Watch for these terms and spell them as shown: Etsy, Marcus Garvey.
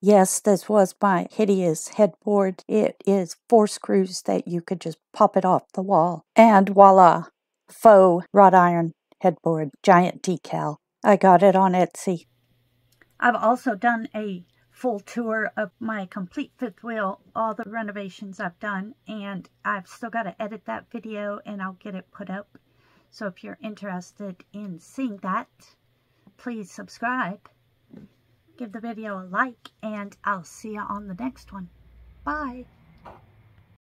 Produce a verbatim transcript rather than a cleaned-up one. Yes, this was my hideous headboard. It is four screws that you could just pop it off the wall. And voila, faux wrought iron headboard, giant decal. I got it on Etsy. I've also done a full tour of my complete fifth wheel, all the renovations I've done, and I've still got to edit that video and I'll get it put up. So if you're interested in seeing that, please subscribe. Give the video a like, and I'll see you on the next one. Bye!